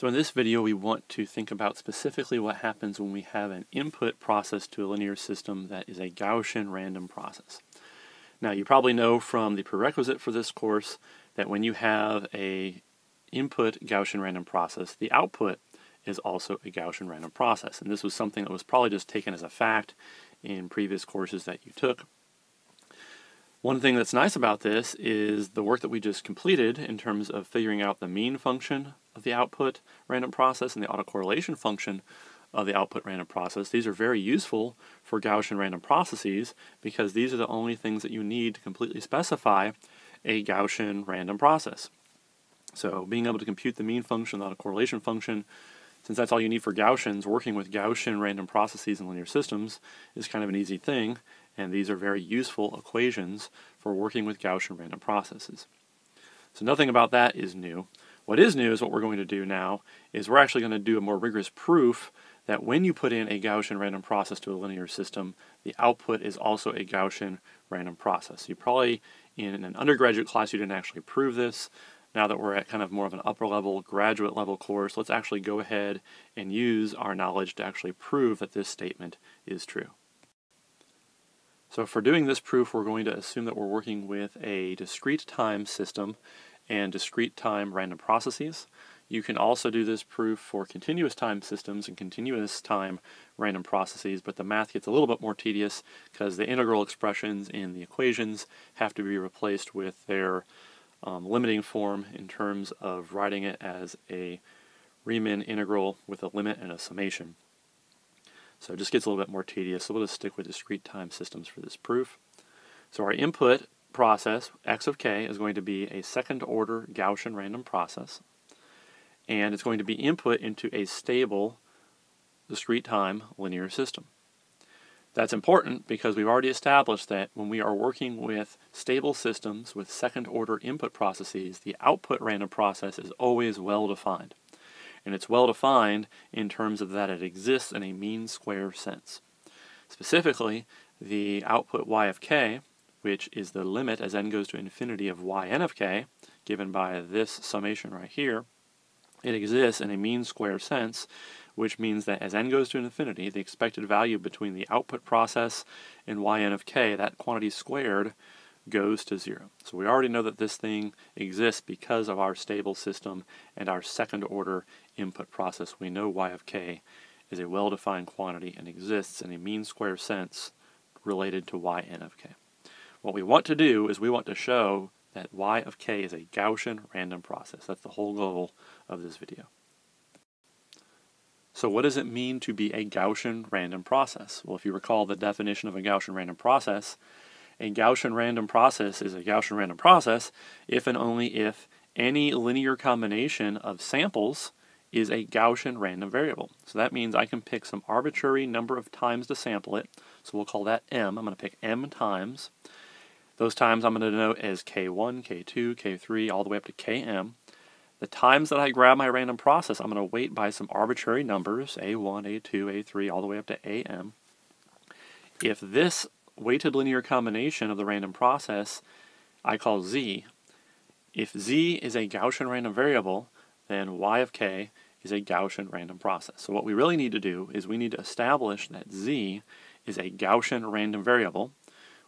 So in this video, we want to think about specifically what happens when we have an input process to a linear system that is a Gaussian random process. Now, you probably know from the prerequisite for this course that when you have an input Gaussian random process, the output is also a Gaussian random process. And this was something that was probably just taken as a fact in previous courses that you took. One thing that's nice about this is the work that we just completed in terms of figuring out the mean function of the output random process and the autocorrelation function of the output random process. These are very useful for Gaussian random processes because these are the only things that you need to completely specify a Gaussian random process. So being able to compute the mean function, the autocorrelation function, since that's all you need for Gaussians, working with Gaussian random processes and linear systems is kind of an easy thing, and these are very useful equations for working with Gaussian random processes. So nothing about that is new. What is new is what we're going to do now is we're actually going to do a more rigorous proof that when you put in a Gaussian random process to a linear system, the output is also a Gaussian random process. You probably, in an undergraduate class, you didn't actually prove this. Now that we're at kind of more of an upper level, graduate level course, let's actually go ahead and use our knowledge to actually prove that this statement is true. So for doing this proof, we're going to assume that we're working with a discrete time system and discrete time random processes. You can also do this proof for continuous time systems and continuous time random processes, but the math gets a little bit more tedious because the integral expressions in the equations have to be replaced with their limiting form in terms of writing it as a Riemann integral with a limit and a summation. So it just gets a little bit more tedious, so we'll just stick with discrete time systems for this proof. So our input process, x of k, is going to be a second-order Gaussian random process, and it's going to be input into a stable discrete time linear system. That's important because we've already established that when we are working with stable systems with second-order input processes, the output random process is always well-defined. And it's well-defined in terms of that it exists in a mean square sense. Specifically, the output y of k, which is the limit as n goes to infinity of yn of k, given by this summation right here, it exists in a mean square sense, which means that as n goes to infinity, the expected value between the output process and yn of k, that quantity squared, goes to zero. So we already know that this thing exists because of our stable system and our second order input process. We know y of k is a well-defined quantity and exists in a mean square sense related to yn of k. What we want to do is we want to show that y of k is a Gaussian random process. That's the whole goal of this video. So what does it mean to be a Gaussian random process? Well, if you recall the definition of a Gaussian random process, a Gaussian random process is a Gaussian random process if and only if any linear combination of samples is a Gaussian random variable. So that means I can pick some arbitrary number of times to sample it. So we'll call that m. I'm going to pick m times. Those times I'm going to denote as k1, k2, k3, all the way up to km. The times that I grab my random process, I'm going to weight by some arbitrary numbers, a1, a2, a3, all the way up to am. If this weighted linear combination of the random process I call z. If z is a Gaussian random variable, then y of k is a Gaussian random process. So what we really need to do is we need to establish that z is a Gaussian random variable,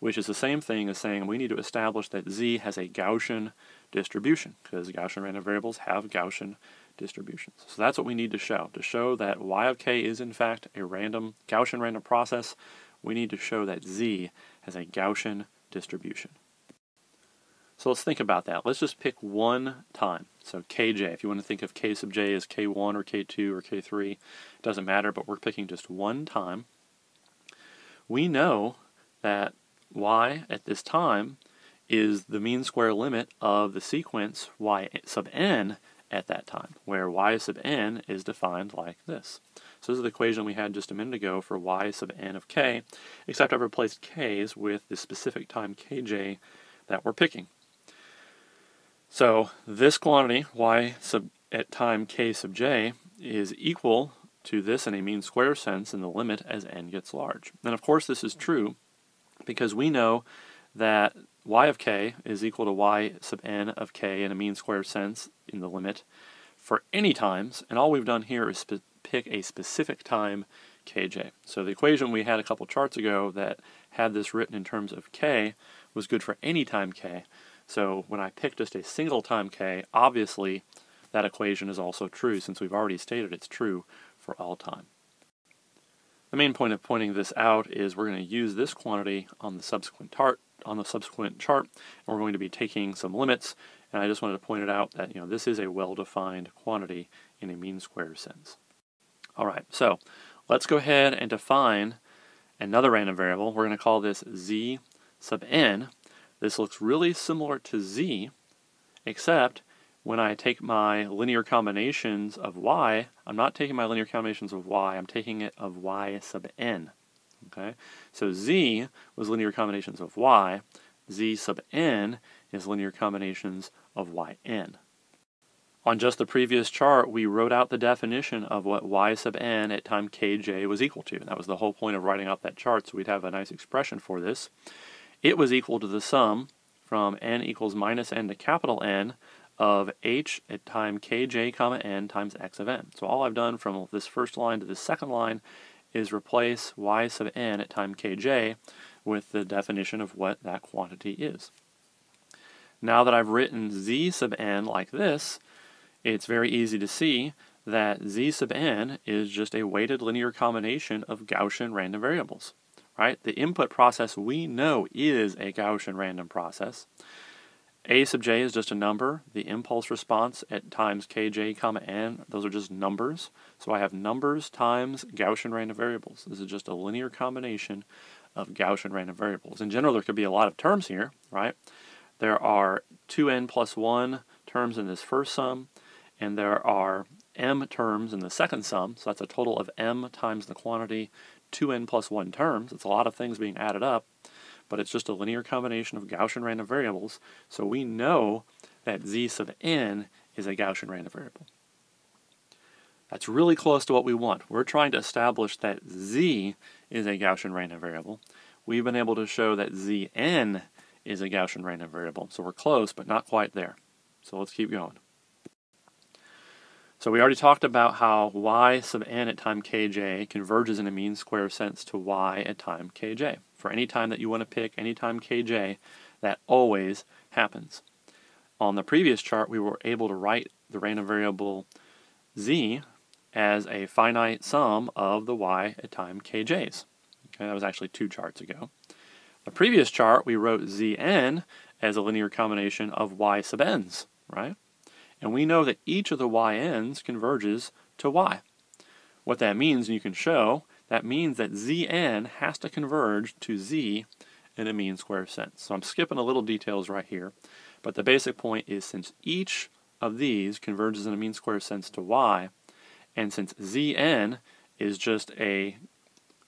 which is the same thing as saying we need to establish that z has a Gaussian distribution, because Gaussian random variables have Gaussian distributions. So that's what we need to show that y of k is in fact a random Gaussian random process. We need to show that z has a Gaussian distribution. So let's think about that. Let's just pick one time. So kj, if you want to think of k sub j as k1 or k2 or k3, it doesn't matter, but we're picking just one time. We know that y at this time is the mean square limit of the sequence y sub n at that time, where y sub n is defined like this. So this is the equation we had just a minute ago for y sub n of k, except I've replaced k's with the specific time kj that we're picking. So this quantity, y sub at time k sub j, is equal to this in a mean square sense in the limit as n gets large. And of course this is true because we know that y of k is equal to y sub n of k in a mean square sense in the limit for any times, and all we've done here is pick a specific time kj. So the equation we had a couple charts ago that had this written in terms of k was good for any time k. So when I pick just a single time k, obviously that equation is also true, since we've already stated it's true for all time. The main point of pointing this out is we're going to use this quantity on the subsequent chart, and we're going to be taking some limits. And I just wanted to point it out that, you know, this is a well-defined quantity in a mean square sense. All right, so let's go ahead and define another random variable. We're going to call this z sub n. This looks really similar to z, except when I take my linear combinations of y, I'm not taking my linear combinations of y, I'm taking it of y sub n. Okay, so z was linear combinations of y, z sub n is linear combinations of yn. On just the previous chart, we wrote out the definition of what y sub n at time kj was equal to. And that was the whole point of writing out that chart, so we'd have a nice expression for this. It was equal to the sum from n equals minus n to capital N of h at time kj comma n times x of n. So all I've done from this first line to this second line is replace y sub n at time kj with the definition of what that quantity is. Now that I've written z sub n like this, it's very easy to see that z sub n is just a weighted linear combination of Gaussian random variables. Right? The input process we know is a Gaussian random process. A sub j is just a number. The impulse response at times kj comma n, those are just numbers. So I have numbers times Gaussian random variables. This is just a linear combination of Gaussian random variables. In general, there could be a lot of terms here, right? There are 2n plus 1 terms in this first sum, and there are m terms in the second sum, so that's a total of m times the quantity 2n plus 1 terms. It's a lot of things being added up, but it's just a linear combination of Gaussian random variables, so we know that z sub n is a Gaussian random variable. That's really close to what we want. We're trying to establish that z is a Gaussian random variable. We've been able to show that zn is a Gaussian random variable, so we're close, but not quite there. So let's keep going. So we already talked about how y sub n at time kj converges in a mean square sense to y at time kj. For any time that you want to pick, any time kj, that always happens. On the previous chart, we were able to write the random variable z as a finite sum of the y at time kj's. Okay, that was actually two charts ago. The previous chart, we wrote zn as a linear combination of y sub n's, right? And we know that each of the yn's converges to y. What that means, and you can show, that means that zn has to converge to z in a mean square sense. So I'm skipping a little details right here, but the basic point is since each of these converges in a mean square sense to y, and since zn is just a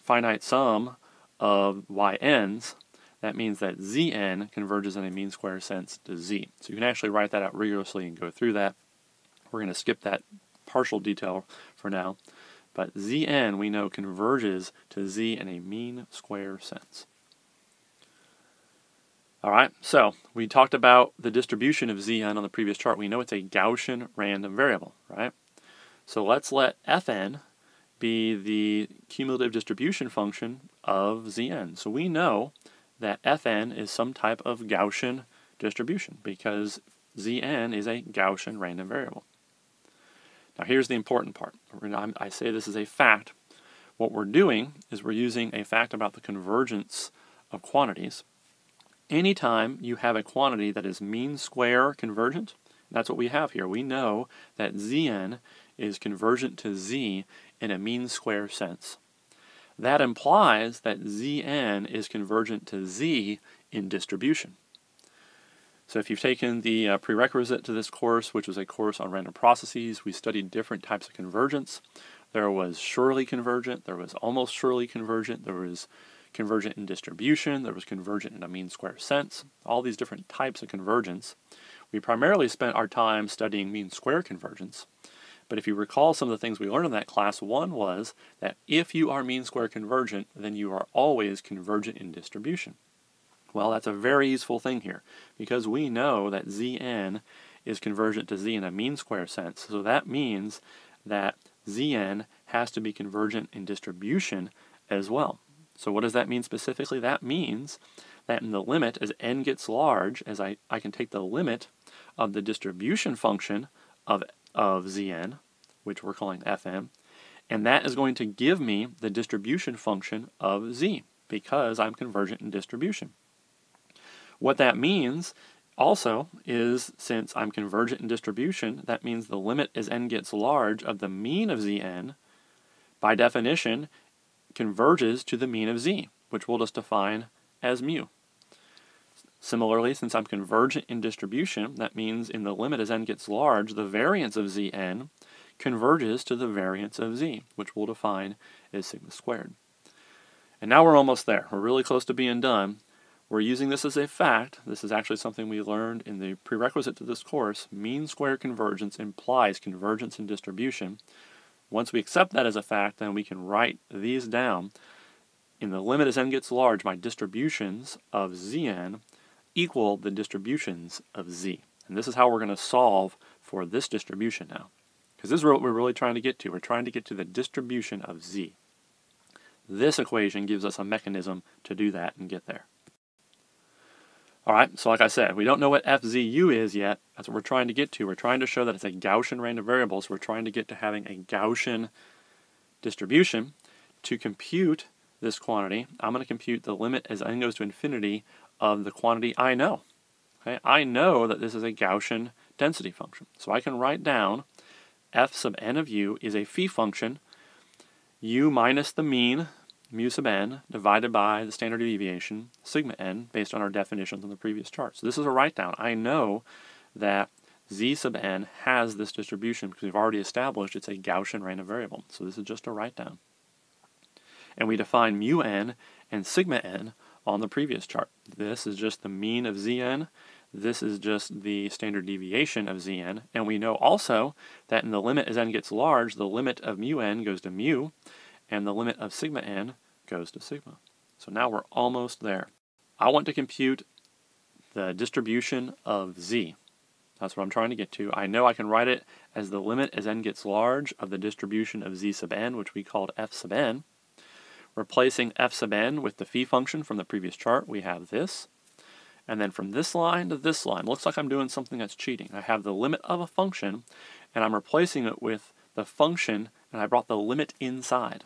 finite sum of yn's, that means that zn converges in a mean square sense to z. So you can actually write that out rigorously and go through that. We're going to skip that partial detail for now. But zn, we know, converges to z in a mean square sense. All right, so we talked about the distribution of zn on the previous chart. We know it's a Gaussian random variable, right? So let's let fn be the cumulative distribution function of zn. So we know that fn is some type of Gaussian distribution because zn is a Gaussian random variable. Now here's the important part. I say this is a fact. What we're doing is we're using a fact about the convergence of quantities. Anytime you have a quantity that is mean square convergent, that's what we have here. We know that zn is convergent to z in a mean square sense. That implies that zn is convergent to z in distribution. So if you've taken the prerequisite to this course, which was a course on random processes, we studied different types of convergence. There was surely convergent, there was almost surely convergent, there was convergent in distribution, there was convergent in a mean square sense, all these different types of convergence. We primarily spent our time studying mean square convergence. But if you recall some of the things we learned in that class, one was that if you are mean square convergent, then you are always convergent in distribution. Well, that's a very useful thing here because we know that Zn is convergent to z in a mean square sense. So that means that zn has to be convergent in distribution as well. So what does that mean specifically? That means that in the limit, as n gets large, as I can take the limit of the distribution function of zn, which we're calling fn, and that is going to give me the distribution function of z, because I'm convergent in distribution. What that means also is, since I'm convergent in distribution, that means the limit as n gets large of the mean of zn, by definition, converges to the mean of z, which we'll just define as mu. Similarly, since I'm convergent in distribution, that means in the limit as n gets large, the variance of zn converges to the variance of z, which we'll define as sigma squared. And now we're almost there. We're really close to being done. We're using this as a fact. This is actually something we learned in the prerequisite to this course. Mean square convergence implies convergence in distribution. Once we accept that as a fact, then we can write these down. In the limit as n gets large, my distributions of zn equal the distributions of z. And this is how we're going to solve for this distribution now, because this is what we're really trying to get to. We're trying to get to the distribution of z. This equation gives us a mechanism to do that and get there. All right, so like I said, we don't know what FZU is yet. That's what we're trying to get to. We're trying to show that it's a Gaussian random variable, so we're trying to get to having a Gaussian distribution. To compute this quantity, I'm going to compute the limit as n goes to infinity of the quantity I know. Okay, I know that this is a Gaussian density function. So I can write down f sub n of u is a phi function, u minus the mean, mu sub n, divided by the standard deviation, sigma n, based on our definitions on the previous chart. So this is a write-down. I know that z sub n has this distribution because we've already established it's a Gaussian random variable. So this is just a write-down. And we define mu n and sigma n on the previous chart. This is just the mean of zn. This is just the standard deviation of zn. And we know also that in the limit as n gets large, the limit of mu n goes to mu, and the limit of sigma n goes to sigma. So now we're almost there. I want to compute the distribution of z. That's what I'm trying to get to. I know I can write it as the limit as n gets large of the distribution of z sub n, which we called f sub n. Replacing f sub n with the phi function from the previous chart, we have this. And then from this line to this line, looks like I'm doing something that's cheating. I have the limit of a function, and I'm replacing it with the function, and I brought the limit inside.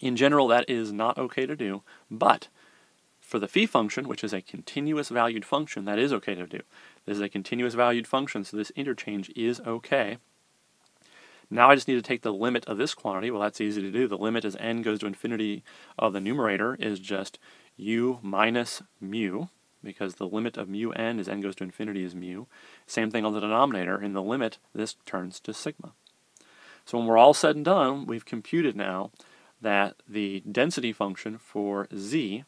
In general, that is not okay to do, but for the phi function, which is a continuous valued function, that is okay to do. This is a continuous valued function, so this interchange is okay. Now I just need to take the limit of this quantity. Well, that's easy to do. The limit as n goes to infinity of the numerator is just u minus mu, because the limit of mu n as n goes to infinity is mu. Same thing on the denominator. In the limit, this turns to sigma. So when we're all said and done, we've computed now that the density function for z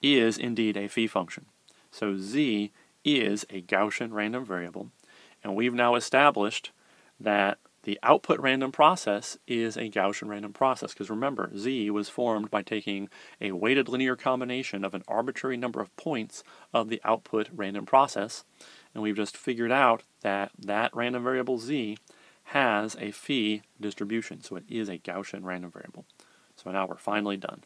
is indeed a phi function. So z is a Gaussian random variable, and we've now established that the output random process is a Gaussian random process, because remember, z was formed by taking a weighted linear combination of an arbitrary number of points of the output random process, and we've just figured out that that random variable z has a phi distribution, so it is a Gaussian random variable. So now we're finally done.